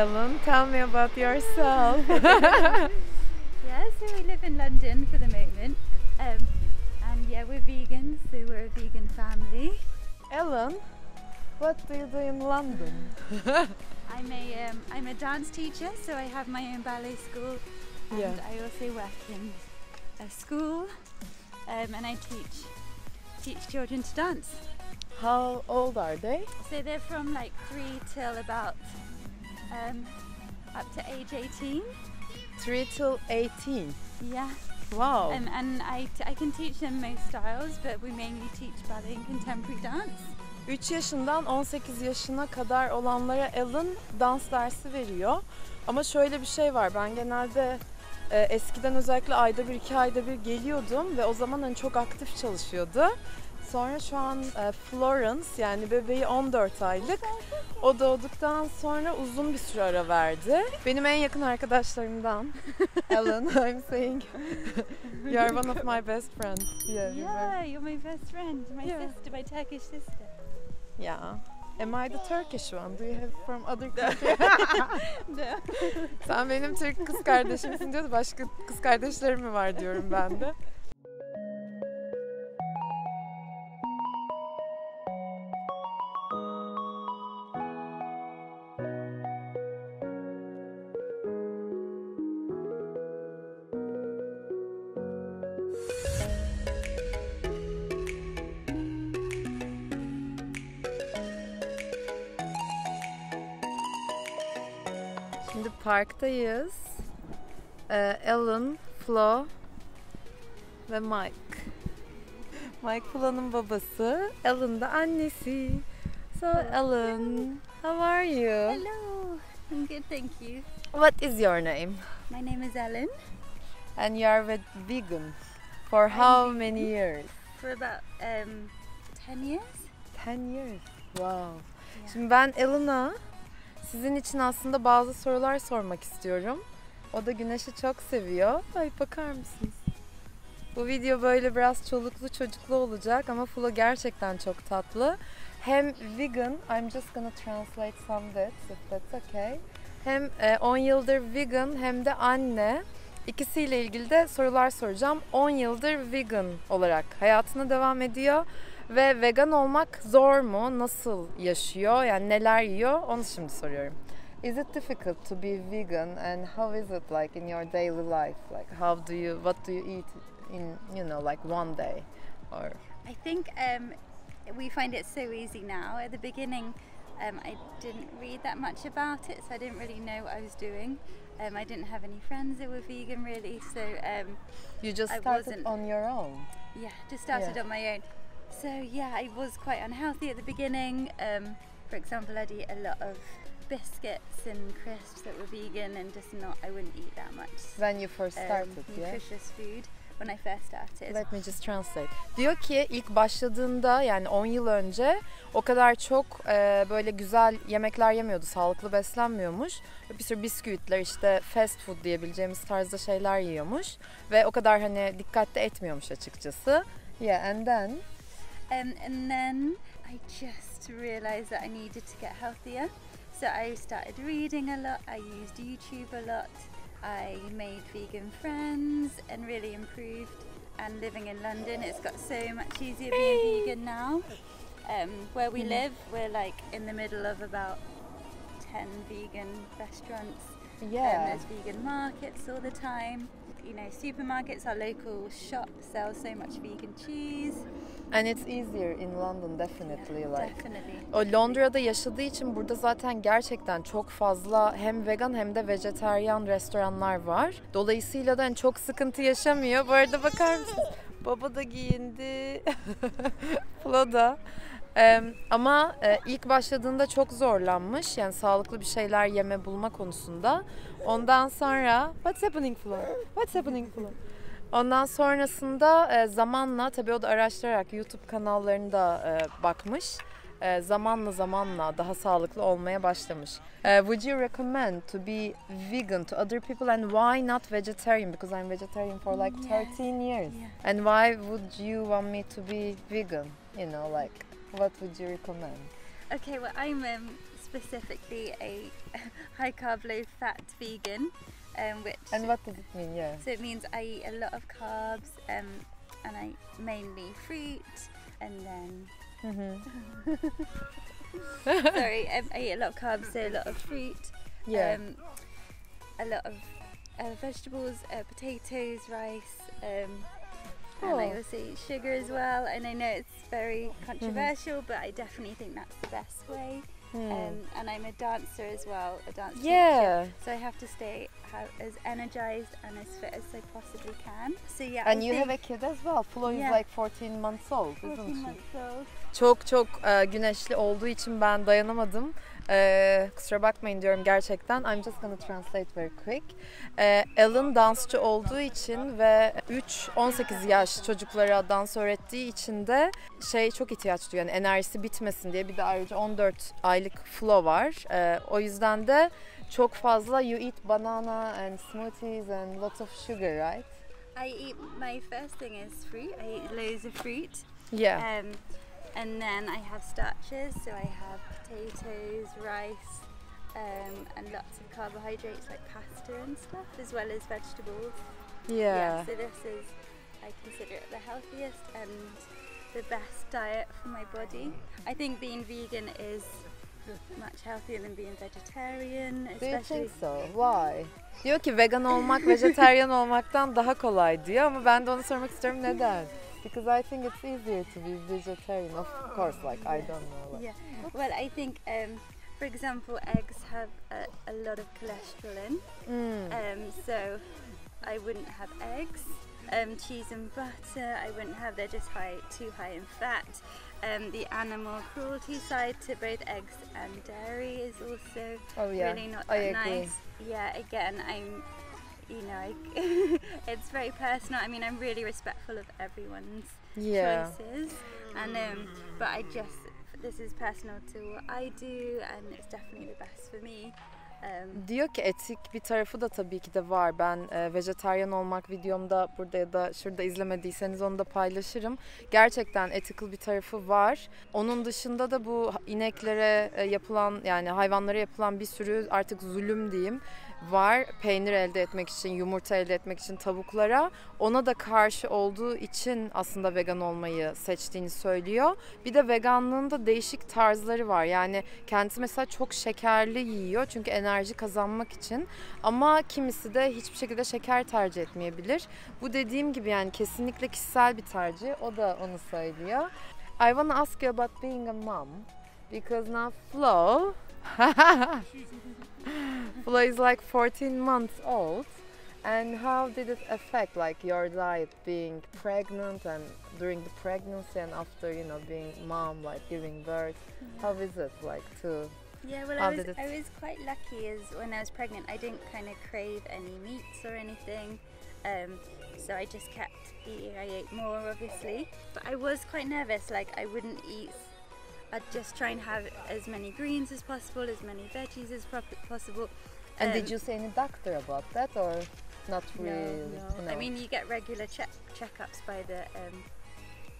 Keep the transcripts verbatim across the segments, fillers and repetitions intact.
Ellen, tell me about yourself. Yeah, so we live in London for the moment, um, and yeah, we're vegan, so we're a vegan family. Ellen, what do you do in London? I'm a um, I'm a dance teacher, so I have my own ballet school, and yeah. I also work in a school, um, and I teach teach children to dance. How old are they? So they're from like three till about um, up to age eighteen. Three till eighteen. Yeah. Wow. Um, and I, t I can teach them most styles, but we mainly teach ballet and contemporary dance. üç yaşından on sekiz yaşına kadar olanlara Ellen dans dersi veriyor. Ama şöyle bir şey var, ben genelde e, eskiden özellikle ayda bir, iki ayda bir geliyordum ve o zaman hani çok aktif çalışıyordu. Sonra şu an e, Florence, yani bebeği on dört aylık, o doğduktan sonra uzun bir süre ara verdi. Benim en yakın arkadaşlarımdan. Ellen, I'm saying you're one of my best friends. Yeah, yeah, you're my best friend, my yeah. sister, my Turkish sister. Yeah. Am I the Turkish one? Do you have from other countries? No. Sen benim Türk kız kardeşimsin diyordu. Başka kız kardeşlerim mi var diyorum ben de. Şimdi parktayız. Ee, Ellen, Flo ve Mike. Mike Flo'nun babası, Ellen de annesi. So Ellen, how are you? Hello, I'm good, thank you. What is your name? My name is Ellen. And you are with vegan for how I'm many vegan? years? For about um, ten years. Ten years. Wow. Yeah. Şimdi ben Ellen'a sizin için aslında bazı sorular sormak istiyorum. O da güneşi çok seviyor. Ay bakar mısınız? Bu video böyle biraz çoluklu çocuklu olacak ama Flo gerçekten çok tatlı. Hem vegan, I'm just gonna translate some of that, if that's okay. Hem on yıldır vegan hem de anne. İkisiyle ilgili de sorular soracağım. on yıldır vegan olarak hayatına devam ediyor. Ve vegan olmak zor mu? Nasıl yaşıyor? Yani neler yiyor? Onu şimdi soruyorum. Is it difficult to be vegan and how is it like in your daily life? Like how do you, what do you eat in, you know, like one day? Or I think um, we find it so easy now. At the beginning, um, I didn't read that much about it, so I didn't really know what I was doing. Um, I didn't have any friends that were vegan really, so um, you just started I wasn't, on your own? Yeah, just started yeah. on my own. So yeah, I was quite unhealthy at the beginning. Um, for example, I'd eat a lot of biscuits and crisps that were vegan, and just not, I wouldn't eat that much. When you first started, um, yeah? Nutritious food, when I first started. Let me just translate. Diyor ki ilk başladığında, yani on yıl önce o kadar çok e, böyle güzel yemekler yemiyordu, sağlıklı beslenmiyormuş. Bir sürü bisküvitler, işte fast food diyebileceğimiz tarzda şeyler yiyormuş. Ve o kadar hani dikkatli etmiyormuş açıkçası. Yeah, and then... Um, and then I just realised that I needed to get healthier, so I started reading a lot, I used YouTube a lot, I made vegan friends and really improved, and living in London it's got so much easier being hey. vegan now. Um, where we mm. live we're like in the middle of about ten vegan restaurants, yeah. and there's vegan markets all the time. You know, supermarkets, our local shop sells so much vegan cheese. And it's easier in London definitely. Yeah, like. Definitely. O Londra'da yaşadığı için burada zaten gerçekten çok fazla hem vegan hem de vejetaryen restoranlar var. Dolayısıyla da çok sıkıntı yaşamıyor. Bu arada bakar mısınız? Baba da giyindi. Flo da. Um, ama e, ilk başladığında çok zorlanmış, yani sağlıklı bir şeyler yeme bulma konusunda. Ondan sonra what's happening Flo? What's happening Flo? Ondan sonrasında e, zamanla tabii o da araştırarak YouTube kanallarını da e, bakmış. E, zamanla zamanla daha sağlıklı olmaya başlamış. Uh, would you recommend to be vegan to other people and why not vegetarian? Because I'm vegetarian for like yeah. thirteen years. Yeah. And why would you want me to be vegan? You know, like. What would you recommend? Okay, well I'm um, specifically a high carb, low fat vegan. Um, which and what does it mean? Yeah. So it means I eat a lot of carbs, um, and I mainly fruit, and then. Mm-hmm. Sorry, um, I eat a lot of carbs, so a lot of fruit. Yeah. Um, a lot of uh, vegetables, uh, potatoes, rice. Um, And I also eat sugar as well, and I know it's very controversial, mm-hmm. but I definitely think that's the best way. Mm. Um, and I'm a dancer as well, a dance yeah. teacher, so I have to stay how, as energised and as fit as I possibly can. So yeah. And I you have a kid as well. Florence yeah. is like fourteen months old, isn't she? fourteen months old. Çok çok e, güneşli olduğu için ben dayanamadım. E, kusura bakmayın diyorum gerçekten. I'm just gonna translate very quick. E, Ellen dansçı olduğu için ve üç on sekiz yaş çocuklara dans öğrettiği için de şey çok ihtiyaç duyuyor. Yani enerjisi bitmesin diye bir de ayrıca on dört aylık Flo var. E, o yüzden de çok fazla you eat banana and smoothies and lots of sugar, right? I eat, my first thing is fruit. I eat loads of fruit. Yeah. Um, and then I have starches, so I have potatoes, rice, um, and lots of carbohydrates like pasta and stuff, as well as vegetables. Yeah. Yeah, so this is, I consider it the healthiest and the best diet for my body. I think being vegan is much healthier than being vegetarian. Do you think so? Why? Diyor ki vegan olmak vejetaryen olmaktan daha kolay diyor, ama ben de onu sormak istiyorum neden? Because I think it's easier to be vegetarian, of course, like I don't know. Like. Yeah, well, I think, um, for example, eggs have a, a lot of cholesterol in, mm. um, so I wouldn't have eggs. Um, cheese and butter, I wouldn't have, they're just high, too high in fat. Um, the animal cruelty side to both eggs and dairy is also oh, yeah. really not that nice. Yeah, again, I'm... You know, it's very personal. I mean, I'm really respectful of everyone's yeah. choices, and um, but I just this is personal to what I do, and it's definitely the best for me. Um, Diyor ki etik bir tarafı da tabii ki de var. Ben e, vejetaryen olmak videomda burada ya da şurada izlemediyseniz onu da paylaşırım. Gerçekten ethical bir tarafı var. Onun dışında da bu ineklere e, yapılan yani hayvanlara yapılan bir sürü artık zulüm diyeyim var. Peynir elde etmek için, yumurta elde etmek için tavuklara. Ona da karşı olduğu için aslında vegan olmayı seçtiğini söylüyor. Bir de veganlığın da değişik tarzları var. Yani kendisi mesela çok şekerli yiyor çünkü enerji kazanmak için. Ama kimisi de hiçbir şekilde şeker tercih etmeyebilir. Bu dediğim gibi yani kesinlikle kişisel bir tercih. O da onu söylüyor. I want to ask you about being a mom. Because now Flo... Flo is like fourteen months old, and how did it affect like your diet being pregnant and during the pregnancy and after, you know, being mom, like giving birth? Yeah. How is it like to? Yeah, well, I was, I was quite lucky as when I was pregnant I didn't kind of crave any meats or anything, um, so I just kept eating. I ate more obviously, but I was quite nervous, like I wouldn't eat. I'd just try and have as many greens as possible, as many veggies as possible. And um, did you see any doctor about that, or not really? No, no. No. I mean, you get regular check checkups by the um,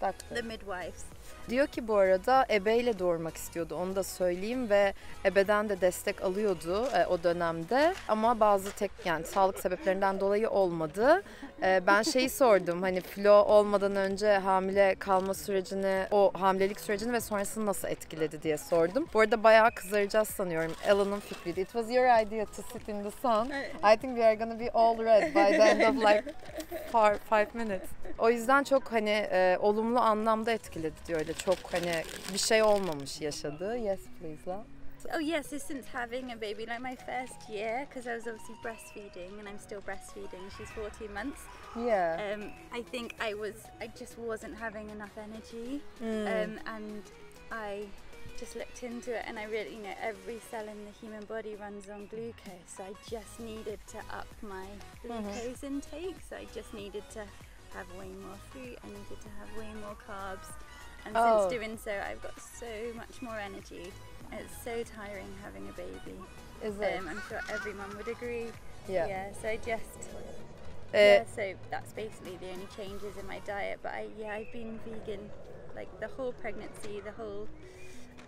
doctor, the midwives. Diyor ki bu arada ebeyle doğurmak istiyordu, onu da söyleyeyim, ve ebeden de destek alıyordu e, o dönemde, ama bazı tek yani sağlık sebeplerinden dolayı olmadı. E, ben şeyi sordum, hani Flo olmadan önce hamile kalma sürecini, o hamilelik sürecini ve sonrasını nasıl etkiledi diye sordum. Bu arada bayağı kızaracağız sanıyorum. Ellen'ın fikriydi. It was your idea to sit in the sun. I think we are gonna be all red by the end of like five minutes. O yüzden çok hani e, olumlu anlamda etkiledi diyor. Çok hani bir şey olmamış yaşadığı. Yes, please love. Oh yes, so since having a baby, like my first year, because I was obviously breastfeeding, and I'm still breastfeeding. She's fourteen months. Yeah. Um, I think I was, I just wasn't having enough energy, mm. um, and I just looked into it, and I really, you know, every cell in the human body runs on glucose. So I just needed to up my glucose mm-hmm. intake. So I just needed to have way more fruit. I needed to have way more carbs. And oh. since doing so, I've got so much more energy. It's so tiring having a baby. Is it? Um, I'm sure every mum would agree. Yeah. Yeah. So I just. Uh, yeah. So that's basically the only changes in my diet. But I, yeah, I've been vegan, like the whole pregnancy, the whole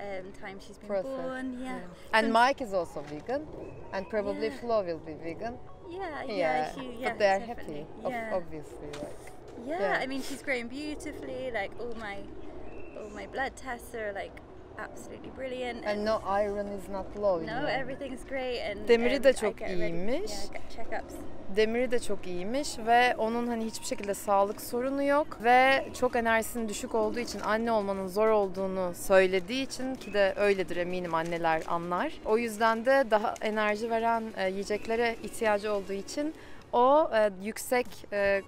um, time she's been Process. born. Yeah. Mm. And so Mike is also vegan, and probably yeah. Flo will be vegan. Yeah, yeah, yeah. She, yeah but they're happy, yeah. Ob obviously. Like. Yeah, yeah, I mean, she's grown beautifully. Like all my, all my blood tests are like absolutely brilliant. And, and no iron is not low. No, yani. Everything's great. And demiri de çok iyiymiş. Yeah, demiri de çok iyiymiş ve onun hani hiçbir şekilde sağlık sorunu yok ve çok enerjisinin düşük olduğu için anne olmanın zor olduğunu söylediği için ki de öyledir eminim anneler anlar. O yüzden de daha enerji veren e, yiyeceklere ihtiyacı olduğu için o e, yüksek e,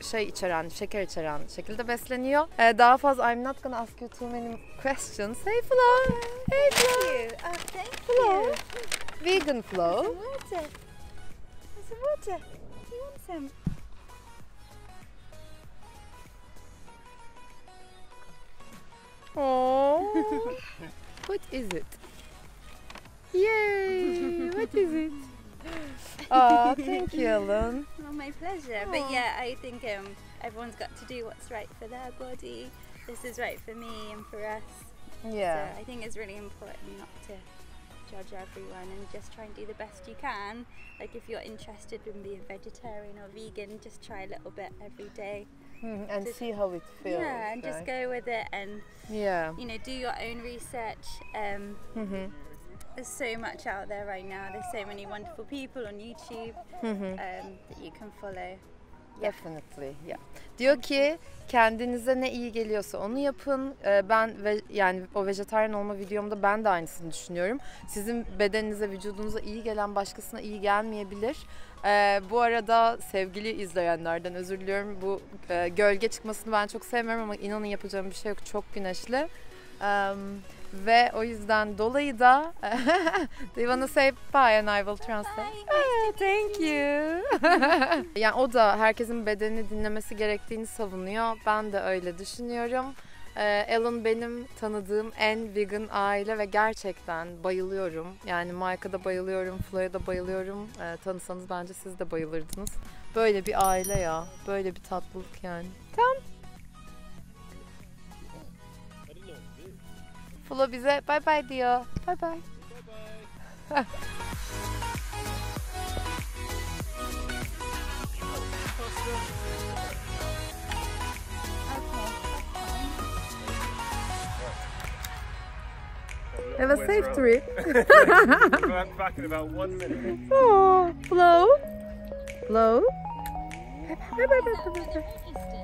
şey içeren, şeker içeren şekilde besleniyor. Ee, daha fazla, I'm not gonna ask you too many questions. Hey Flo! Hey Flo! Thank you. Oh, thank Flo. You. Vegan Flo. There's water. There's water. Do you want some? Oh. What is it? Yay! What is it? Oh, thank you, Ellen. Well, my pleasure. Aww. But yeah, I think um, everyone's got to do what's right for their body. This is right for me and for us. Yeah. So I think it's really important not to judge everyone and just try and do the best you can. Like if you're interested in being vegetarian or vegan, just try a little bit every day. Mm, and just, see how it feels. Yeah, and right? Just go with it and, yeah. you know, do your own research. Um, mm-hmm. There's so much out there right now. There's so many wonderful people on YouTube mm-hmm. um, that you can follow. Yeah. Definitely, yeah. Diyor ki kendinize ne iyi geliyorsa onu yapın. Ee, ben ve, yani o vejetaryen olma videomda ben de aynısını düşünüyorum. Sizin bedeninize, vücudunuza iyi gelen başkasına iyi gelmeyebilir. Ee, bu arada sevgili izleyenlerden özür diliyorum. Bu e, gölge çıkmasını ben çok sevmiyorum ama inanın yapacağım bir şey yok. Çok güneşli. Um, Ve o yüzden dolayı da Do you wanna say bye and I will translate? Oh, thank you. Yani o da herkesin bedenini dinlemesi gerektiğini savunuyor. Ben de öyle düşünüyorum. Ee, Ellen benim tanıdığım en vegan aile ve gerçekten bayılıyorum. Yani Mike'a da bayılıyorum, Flo'ya da bayılıyorum. Ee, tanısanız bence siz de bayılırdınız. Böyle bir aile ya. Böyle bir tatlılık yani. Tamam. Flo bize bye bye diyor. Bye bye. Bye bye. Have a safe trip. We're back in about one minute. Oh, Flo. Flo. Bye bye. Bye bye.